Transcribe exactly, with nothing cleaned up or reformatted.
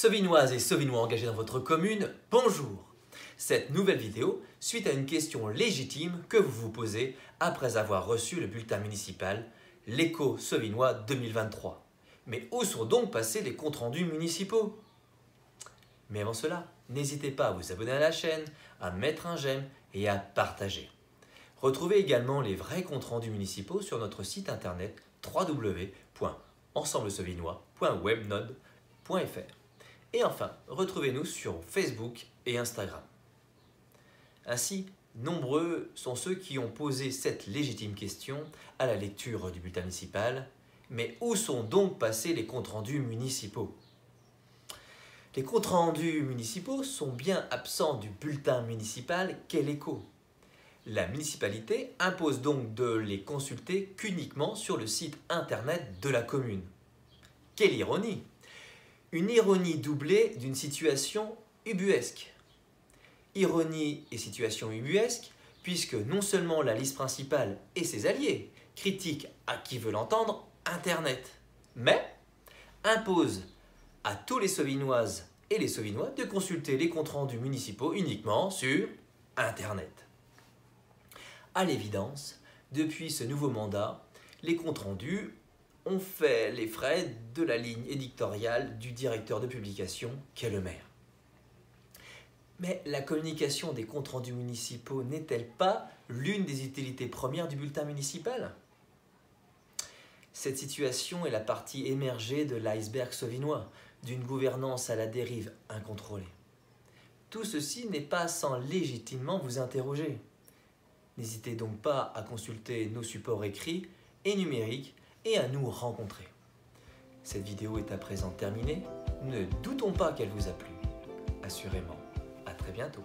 Sauvignoises et Sauvignois engagés dans votre commune, bonjour! Cette nouvelle vidéo suite à une question légitime que vous vous posez après avoir reçu le bulletin municipal l'E C H O Sauvignois deux mille vingt-trois. Mais où sont donc passés les comptes rendus municipaux? Mais avant cela, n'hésitez pas à vous abonner à la chaîne, à mettre un j'aime et à partager. Retrouvez également les vrais comptes rendus municipaux sur notre site internet w w w point ensemble sauvignois point webnode point f r. Et enfin, retrouvez-nous sur Facebook et Instagram. Ainsi, nombreux sont ceux qui ont posé cette légitime question à la lecture du bulletin municipal. Mais où sont donc passés les comptes rendus municipaux? Les comptes rendus municipaux sont bien absents du bulletin municipal qu'est l'E C H O. La municipalité impose donc de les consulter qu'uniquement sur le site internet de la commune. Quelle ironie! Une ironie doublée d'une situation ubuesque. Ironie et situation ubuesque, puisque non seulement la liste principale et ses alliés critiquent à qui veut l'entendre Internet, mais impose à tous les Sauvignoises et les Sauvignois de consulter les comptes rendus municipaux uniquement sur Internet. À l'évidence, depuis ce nouveau mandat, les comptes rendus on fait les frais de la ligne éditoriale du directeur de publication qu'est le maire. Mais la communication des comptes rendus municipaux n'est-elle pas l'une des utilités premières du bulletin municipal? Cette situation est la partie émergée de l'iceberg sauvignois, d'une gouvernance à la dérive incontrôlée. Tout ceci n'est pas sans légitimement vous interroger. N'hésitez donc pas à consulter nos supports écrits et numériques et à nous rencontrer. Cette vidéo est à présent terminée, ne doutons pas qu'elle vous a plu. Assurément, à très bientôt.